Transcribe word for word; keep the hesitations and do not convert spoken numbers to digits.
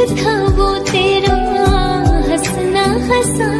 था वो तेरा हंसना हंसा